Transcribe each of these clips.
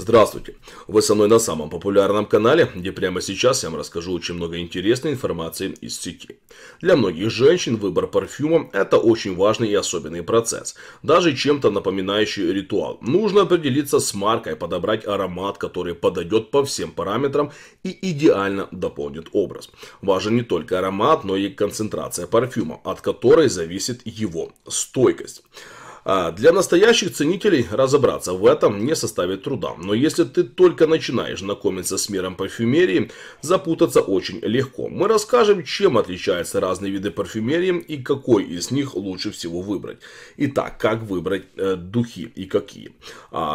Здравствуйте! Вы со мной на самом популярном канале, где прямо сейчас я вам расскажу очень много интересной информации из сети. Для многих женщин выбор парфюма – это очень важный и особенный процесс, даже чем-то напоминающий ритуал. Нужно определиться с маркой, подобрать аромат, который подойдет по всем параметрам и идеально дополнит образ. Важен не только аромат, но и концентрация парфюма, от которой зависит его стойкость. Для настоящих ценителей разобраться в этом не составит труда, но если ты только начинаешь знакомиться с миром парфюмерии, запутаться очень легко. Мы расскажем, чем отличаются разные виды парфюмерии и какой из них лучше всего выбрать. Итак, как выбрать духи и какие.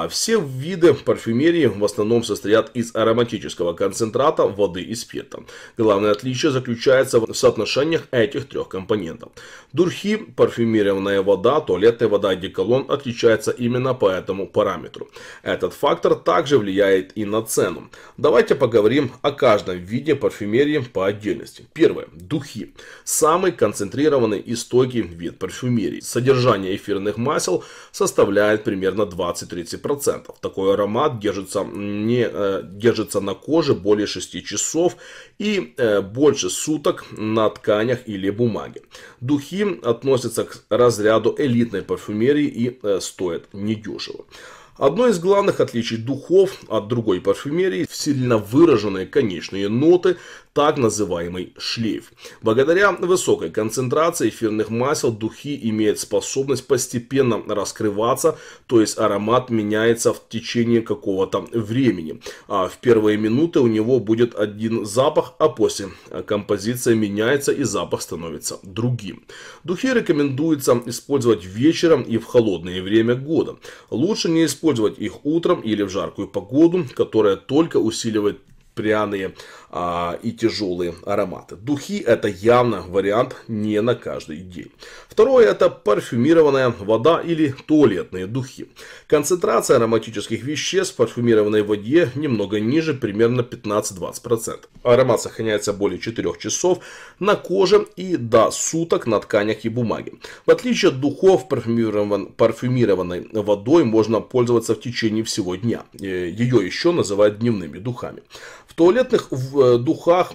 Все виды парфюмерии в основном состоят из ароматического концентрата, воды и спирта. Главное отличие заключается в соотношениях этих трех компонентов. Духи, парфюмированная вода, туалетная вода, одеколон отличается именно по этому параметру. Этот фактор также влияет и на цену. Давайте поговорим о каждом виде парфюмерии по отдельности. Первое. Духи. Самый концентрированный и стойкий вид парфюмерии. Содержание эфирных масел составляет примерно 20–30%. Такой аромат держится на коже более 6 часов и больше суток на тканях или бумаге. Духи относятся к разряду элитной парфюмерии и стоит недешево. Одно из главных отличий духов от другой парфюмерии – сильно выраженные конечные ноты, так называемый шлейф. Благодаря высокой концентрации эфирных масел духи имеют способность постепенно раскрываться, то есть аромат меняется в течение какого-то времени. В первые минуты у него будет один запах, а после композиция меняется и запах становится другим. Духи рекомендуется использовать вечером и в холодное время года. Лучше не использовать их утром или в жаркую погоду, которая только усиливает пряные и тяжелые ароматы. Духи это явно вариант не на каждый день. Второе это парфюмированная вода или туалетные духи. Концентрация ароматических веществ в парфюмированной воде немного ниже, примерно 15–20%. Аромат сохраняется более 4 часов на коже и до суток на тканях и бумаге. В отличие от духов, парфюмированной водой можно пользоваться в течение всего дня. Ее еще называют дневными духами. В туалетных духах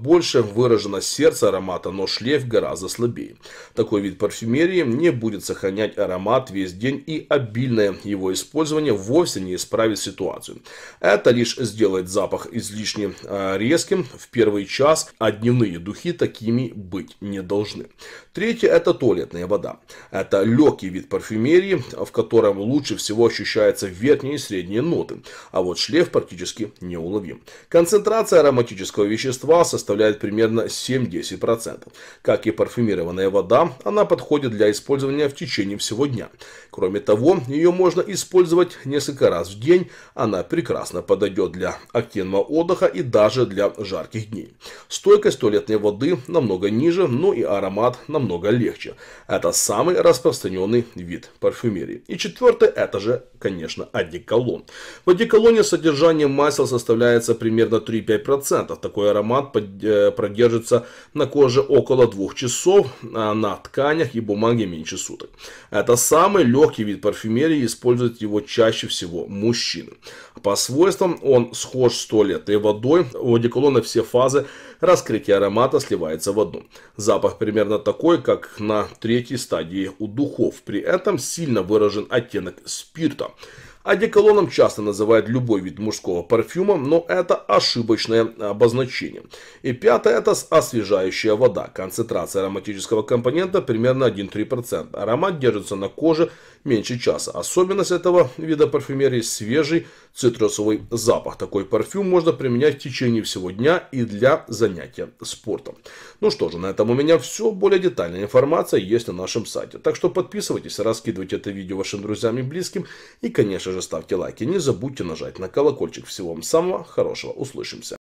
больше выражено сердце аромата, но шлейф гораздо слабее. Такой вид парфюмерии не будет сохранять аромат весь день, и обильное его использование вовсе не исправит ситуацию. Это лишь сделает запах излишне резким в первый час, а дневные духи такими быть не должны. Третье – это туалетная вода. Это легкий вид парфюмерии, в котором лучше всего ощущаются верхние и средние ноты, а вот шлейф практически неуловим. Концентрация ароматического вещества составляет примерно 7–10%. Как и парфюмированная вода, она подходит для использования в течение всего дня. Кроме того, ее можно использовать несколько раз в день. Она прекрасно подойдет для активного отдыха и даже для жарких дней. Стойкость туалетной воды намного ниже, но и аромат намного легче. Это самый распространенный вид парфюмерии. И четвертое, это же, конечно, одеколон. В одеколоне содержание масел составляется примерно 3–5%. Такой аромат продержится на коже около 2 часов, а на тканях и бумаге меньше суток. Это самый легкий вид парфюмерии, используют его чаще всего мужчины. По свойствам он схож с туалетной водой. У одеколона все фазы раскрытия аромата сливаются в одну. Запах примерно такой, как на третьей стадии у духов. При этом сильно выражен оттенок спирта. Одеколоном часто называют любой вид мужского парфюма, но это ошибочное обозначение. И пятое это освежающая вода. Концентрация ароматического компонента примерно 1–3%. Аромат держится на коже меньше часа. Особенность этого вида парфюмерии – свежий цитрусовый запах. Такой парфюм можно применять в течение всего дня и для занятия спортом. Ну что же, на этом у меня все. Более детальная информация есть на нашем сайте. Так что подписывайтесь, раскидывайте это видео вашим друзьям и близким. И, конечно же, ставьте лайки. Не забудьте нажать на колокольчик. Всего вам самого хорошего. Услышимся.